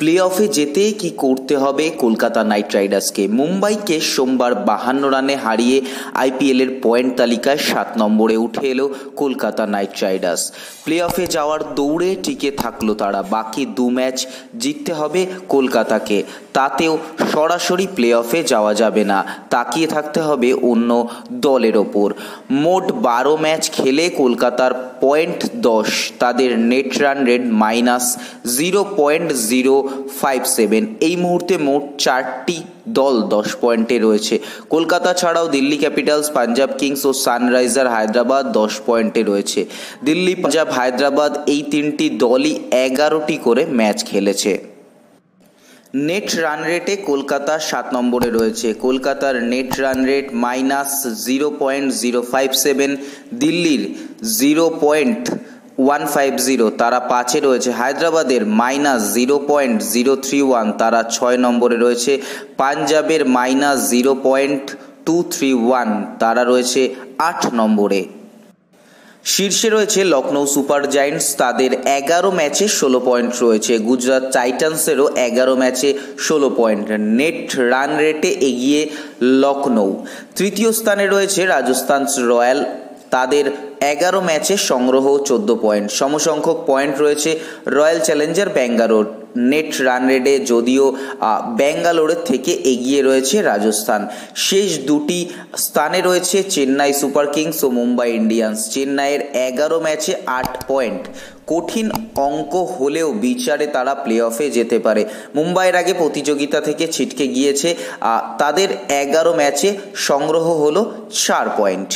প্লেঅফে যেতে কি করতে হবে কলকাতা নাইট রাইডার্সকে। মুম্বাইকে সোমবার 52 রানে হারিয়ে আইপিএলের পয়েন্ট তালিকায় 7 নম্বরে উঠে এলো কলকাতা নাইট রাইডার্স। প্লেঅফে যাওয়ার দৌড়ে টিকে থাকলো তারা। বাকি 2 ম্যাচ জিততে হবে কলকাতাকে, তাতেও সরাসরি প্লেঅফে যাওয়া যাবে না, তাকিয়ে থাকতে হবে অন্য দলের ওপর। মোট 12 ম্যাচ খেলে কলকাতার পয়েন্ট 10, তাদের নেট রান রেট -0.057। এই মুহূর্তে মোট 4টি दल 10 पॉइंटे रयेछे। कोलकाता छाड़ाओ दिल्ली कैपिटल्स, पंजाब किंग्स और सानराइजर हायद्राबाद 10 पॉइंटे रयेछे। दिल्ली, पंजाब, हायद्राबाद एई तीनटी दलई 11टी करे मैच खेलेछे। नेट रान रेटे कोलकाता 7 নম্বরে রয়েছে। কলকাতার নেট রান রেট -0.057, দিল্লির 0.150, তারা 5-এ রয়েছে। হায়দ্রাবাদের -0.031, তারা 6 নম্বরে রয়েছে। পাঞ্জাবের -0.231, তারা রয়েছে 8 নম্বরে। शीर्षे रयेछे लखनऊ सुपर जायंट्स, तादेर 11 मैचे 16 पॉइंट रयेछे। गुजरात टाइटन्सेरो 11 मैचे 16 पॉइंट। नेट रान रेटे एगिए लखनऊ। तृतीय स्थाने रयेछे राजस्थान रॉयल, तादेर 11 मैचे संग्रह 14 पॉइंट। समसंख्यक पॉइंट रयेछे Royal Challenger Bangalore. Net run रेटे जदिओ बेंगालोरेर थेके एगिए रयेछे राजस्थान। शेष दुटी स्थाने रयेछे चेन्नई सुपर किंग्स और मुम्बई इंडियंस। चेन्नईर 11 मैचे 8 पॉइंट। कठिन अंक होलेও विचारे तारा प्लेअफे जेते पारे। मुम्बईर आगे प्रतियोगिता थेके छिटके गिएছে, ताদের 11 मैचे संग्रह हलो 4 पॉइंट।